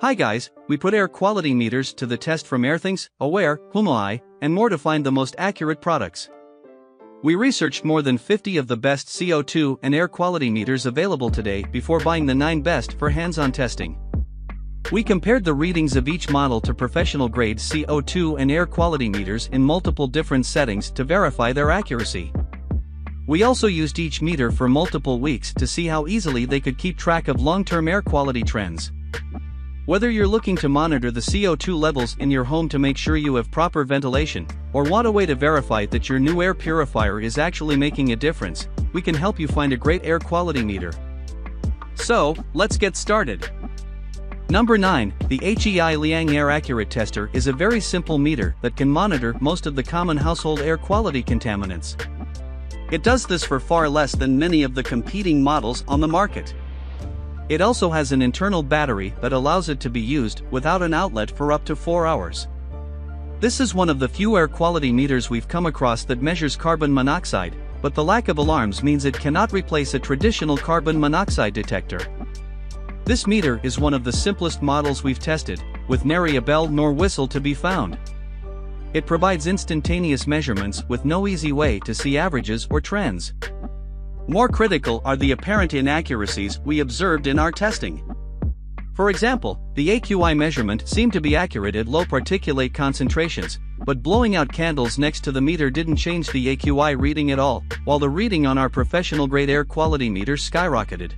Hi guys, we put air quality meters to the test from Airthings, Awair, Huma-i, and more to find the most accurate products. We researched more than 50 of the best CO2 and air quality meters available today before buying the 9 best for hands-on testing. We compared the readings of each model to professional-grade CO2 and air quality meters in multiple different settings to verify their accuracy. We also used each meter for multiple weeks to see how easily they could keep track of long-term air quality trends. Whether you're looking to monitor the CO2 levels in your home to make sure you have proper ventilation, or want a way to verify that your new air purifier is actually making a difference, we can help you find a great air quality meter. So, let's get started. Number 9, the HEI Liang Air Accurate Tester is a very simple meter that can monitor most of the common household air quality contaminants. It does this for far less than many of the competing models on the market. It also has an internal battery that allows it to be used without an outlet for up to 4 hours. This is one of the few air quality meters we've come across that measures carbon monoxide, but the lack of alarms means it cannot replace a traditional carbon monoxide detector. This meter is one of the simplest models we've tested, with nary a bell nor whistle to be found. It provides instantaneous measurements with no easy way to see averages or trends. More critical are the apparent inaccuracies we observed in our testing. For example, the AQI measurement seemed to be accurate at low particulate concentrations, but blowing out candles next to the meter didn't change the AQI reading at all, while the reading on our professional-grade air quality meter skyrocketed.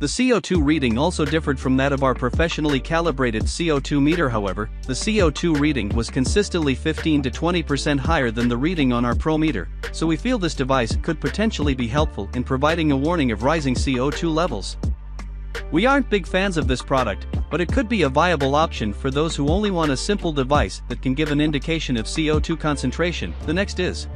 The CO2 reading also differed from that of our professionally calibrated CO2 meter. However, the CO2 reading was consistently 15 to 20% higher than the reading on our Pro meter, so we feel this device could potentially be helpful in providing a warning of rising CO2 levels. We aren't big fans of this product, but it could be a viable option for those who only want a simple device that can give an indication of CO2 concentration. The next is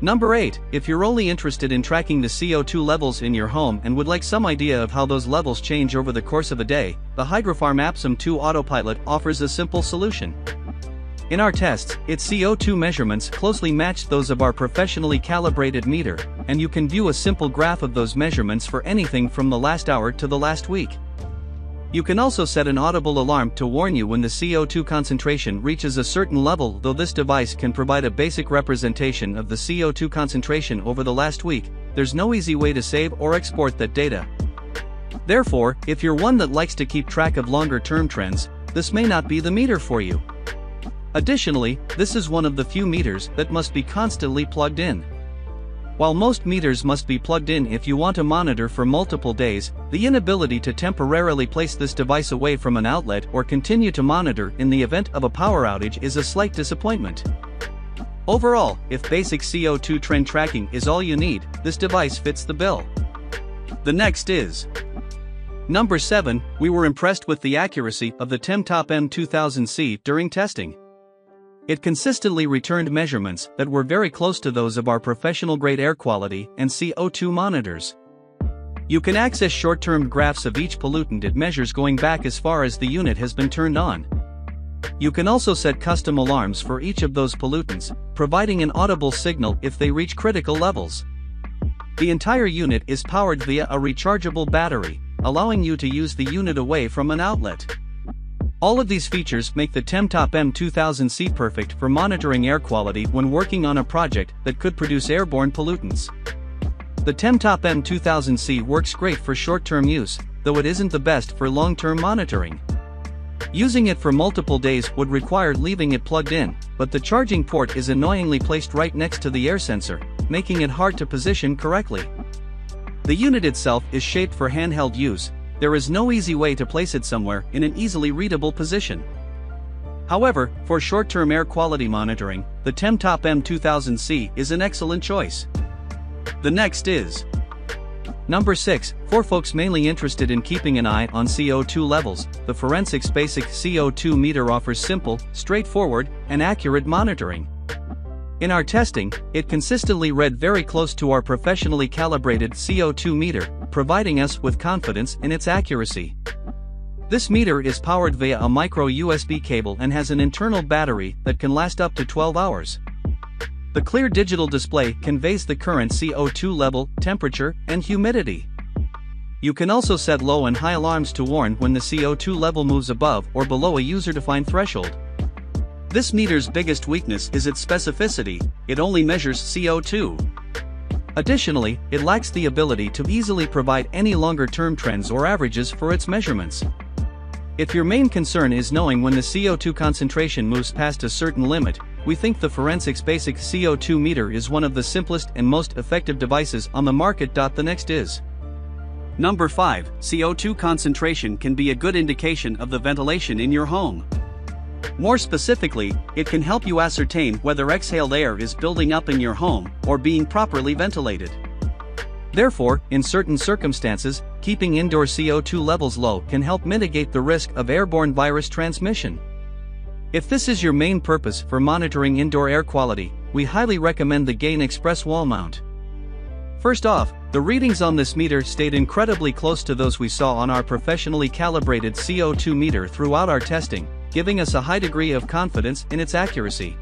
Number 8, if you're only interested in tracking the CO2 levels in your home and would like some idea of how those levels change over the course of a day, the Hydrofarm Apsom2 Autopilot offers a simple solution. In our tests, its CO2 measurements closely matched those of our professionally calibrated meter, and you can view a simple graph of those measurements for anything from the last hour to the last week. You can also set an audible alarm to warn you when the CO2 concentration reaches a certain level, though this device can provide a basic representation of the CO2 concentration over the last week. There's no easy way to save or export that data. Therefore, if you're one that likes to keep track of longer-term trends, this may not be the meter for you. Additionally, this is one of the few meters that must be constantly plugged in. While most meters must be plugged in if you want to monitor for multiple days, the inability to temporarily place this device away from an outlet or continue to monitor in the event of a power outage is a slight disappointment. Overall, if basic CO2 trend tracking is all you need, this device fits the bill. The next is Number 7, we were impressed with the accuracy of the Temtop M2000C during testing. It consistently returned measurements that were very close to those of our professional-grade air quality and CO2 monitors. You can access short-term graphs of each pollutant it measures going back as far as the unit has been turned on. You can also set custom alarms for each of those pollutants, providing an audible signal if they reach critical levels. The entire unit is powered via a rechargeable battery, allowing you to use the unit away from an outlet. All of these features make the Temtop M2000C perfect for monitoring air quality when working on a project that could produce airborne pollutants. The Temtop M2000C works great for short-term use, though it isn't the best for long-term monitoring. Using it for multiple days would require leaving it plugged in, but the charging port is annoyingly placed right next to the air sensor, making it hard to position correctly. The unit itself is shaped for handheld use. There is no easy way to place it somewhere in an easily readable position. However, for short-term air quality monitoring, the Temtop M2000C is an excellent choice. The next is Number 6, for folks mainly interested in keeping an eye on CO2 levels, the Forensics Basic CO2 Meter offers simple, straightforward, and accurate monitoring. In our testing, it consistently read very close to our professionally calibrated CO2 meter, providing us with confidence in its accuracy. This meter is powered via a micro USB cable and has an internal battery that can last up to 12 hours. The clear digital display conveys the current CO2 level, temperature, and humidity. You can also set low and high alarms to warn when the CO2 level moves above or below a user-defined threshold. This meter's biggest weakness is its specificity, it only measures CO2. Additionally, it lacks the ability to easily provide any longer-term trends or averages for its measurements. If your main concern is knowing when the CO2 concentration moves past a certain limit, we think the Forensics Basic CO2 meter is one of the simplest and most effective devices on the market. The next is Number 5, CO2 concentration can be a good indication of the ventilation in your home. More specifically, it can help you ascertain whether exhaled air is building up in your home or being properly ventilated. Therefore, in certain circumstances, keeping indoor CO2 levels low can help mitigate the risk of airborne virus transmission. If this is your main purpose for monitoring indoor air quality, we highly recommend the Gain Express wall mount. First off, the readings on this meter stayed incredibly close to those we saw on our professionally calibrated CO2 meter throughout our testing, giving us a high degree of confidence in its accuracy.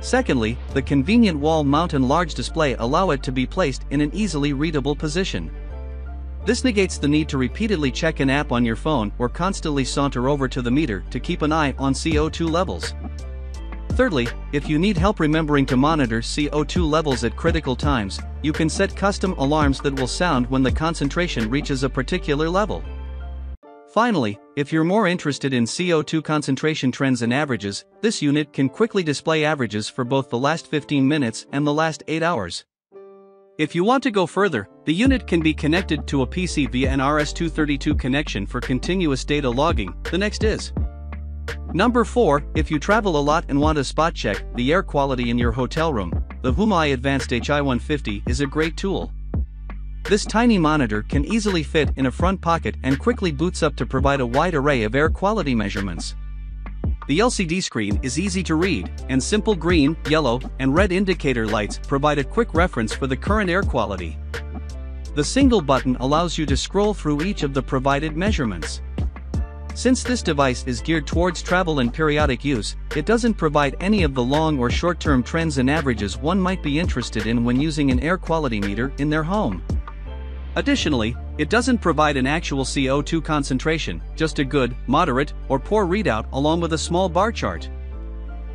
Secondly, the convenient wall mount and large display allow it to be placed in an easily readable position. This negates the need to repeatedly check an app on your phone or constantly saunter over to the meter to keep an eye on CO2 levels. Thirdly, if you need help remembering to monitor CO2 levels at critical times, you can set custom alarms that will sound when the concentration reaches a particular level. Finally, if you're more interested in CO2 concentration trends and averages, this unit can quickly display averages for both the last 15 minutes and the last 8 hours. If you want to go further, the unit can be connected to a PC via an RS-232 connection for continuous data logging. The next is Number 4, if you travel a lot and want to spot check the air quality in your hotel room, the Huma-i Advanced HI150 is a great tool. This tiny monitor can easily fit in a front pocket and quickly boots up to provide a wide array of air quality measurements. The LCD screen is easy to read, and simple green, yellow, and red indicator lights provide a quick reference for the current air quality. The single button allows you to scroll through each of the provided measurements. Since this device is geared towards travel and periodic use, it doesn't provide any of the long or short-term trends and averages one might be interested in when using an air quality meter in their home. Additionally, it doesn't provide an actual CO2 concentration, just a good, moderate, or poor readout along with a small bar chart.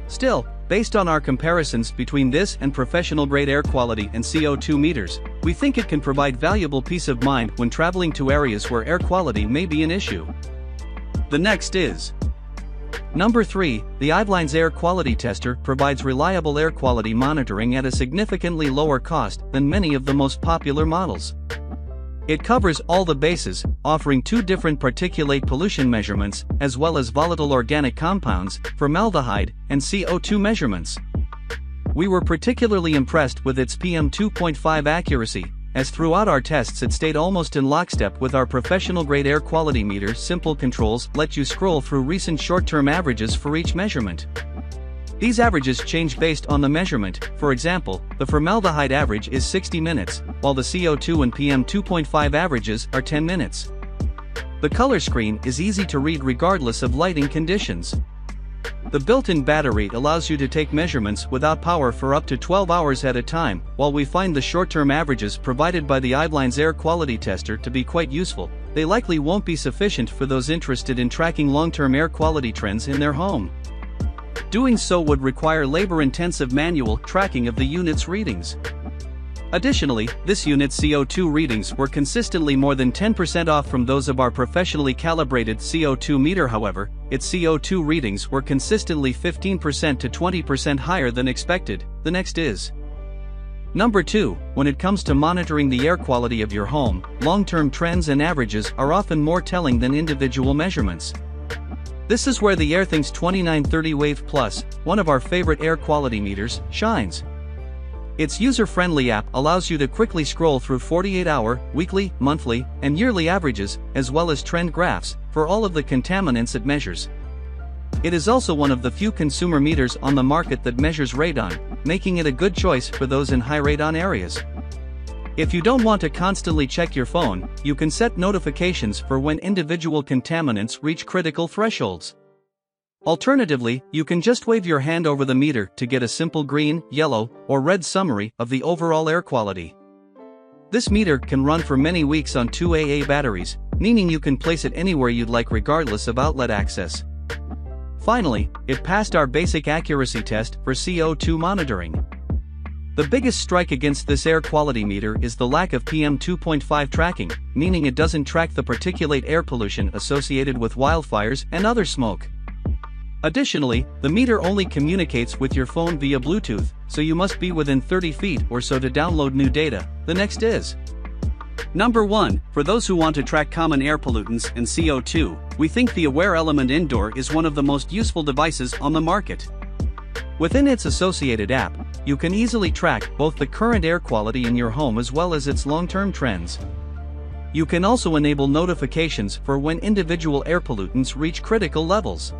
Still, based on our comparisons between this and professional-grade air quality and CO2 meters, we think it can provide valuable peace of mind when traveling to areas where air quality may be an issue. The next is Number 3, the Iblines Air Quality Tester provides reliable air quality monitoring at a significantly lower cost than many of the most popular models. It covers all the bases, offering 2 different particulate pollution measurements, as well as volatile organic compounds, formaldehyde, and CO2 measurements. We were particularly impressed with its PM2.5 accuracy, as throughout our tests it stayed almost in lockstep with our professional-grade air quality meter. Simple controls let you scroll through recent short-term averages for each measurement. These averages change based on the measurement. For example, the formaldehyde average is 60 minutes, while the CO2 and PM2.5 averages are 10 minutes. The color screen is easy to read regardless of lighting conditions. The built-in battery allows you to take measurements without power for up to 12 hours at a time, while we find the short-term averages provided by the Iblines Air Quality Tester to be quite useful. They likely won't be sufficient for those interested in tracking long-term air quality trends in their home. Doing so would require labor-intensive manual tracking of the unit's readings. Additionally, this unit's CO2 readings were consistently more than 10% off from those of our professionally calibrated CO2 meter. However, its CO2 readings were consistently 15% to 20% higher than expected. The next is Number 2, when it comes to monitoring the air quality of your home, long-term trends and averages are often more telling than individual measurements. This is where the Airthings 2930 Wave Plus, one of our favorite air quality meters, shines. Its user-friendly app allows you to quickly scroll through 48-hour, weekly, monthly, and yearly averages, as well as trend graphs, for all of the contaminants it measures. It is also one of the few consumer meters on the market that measures radon, making it a good choice for those in high radon areas. If you don't want to constantly check your phone, you can set notifications for when individual contaminants reach critical thresholds. Alternatively, you can just wave your hand over the meter to get a simple green, yellow, or red summary of the overall air quality. This meter can run for many weeks on 2 AA batteries, meaning you can place it anywhere you'd like regardless of outlet access. Finally, it passed our basic accuracy test for CO2 monitoring. The biggest strike against this air quality meter is the lack of PM2.5 tracking, meaning it doesn't track the particulate air pollution associated with wildfires and other smoke. Additionally, the meter only communicates with your phone via Bluetooth, so you must be within 30 feet or so to download new data. The next is Number 1, for those who want to track common air pollutants and CO2, we think the Awair Element Indoor is one of the most useful devices on the market. Within its associated app, you can easily track both the current air quality in your home as well as its long-term trends. You can also enable notifications for when individual air pollutants reach critical levels.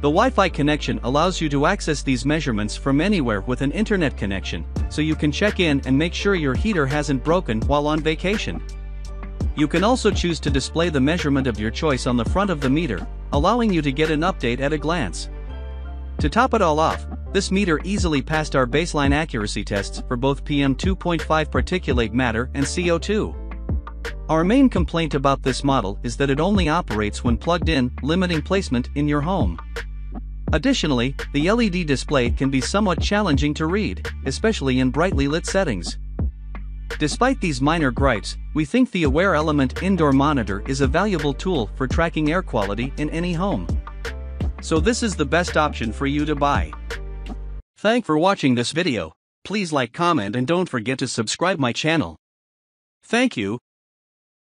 The Wi-Fi connection allows you to access these measurements from anywhere with an internet connection, so you can check in and make sure your heater hasn't broken while on vacation. You can also choose to display the measurement of your choice on the front of the meter, allowing you to get an update at a glance. To top it all off, this meter easily passed our baseline accuracy tests for both PM2.5 particulate matter and CO2. Our main complaint about this model is that it only operates when plugged in, limiting placement in your home. Additionally, the LED display can be somewhat challenging to read, especially in brightly lit settings. Despite these minor gripes, we think the Awair Element Indoor Monitor is a valuable tool for tracking air quality in any home. So this is the best option for you to buy. Thanks for watching this video. Please like, comment and don't forget to subscribe my channel. Thank you.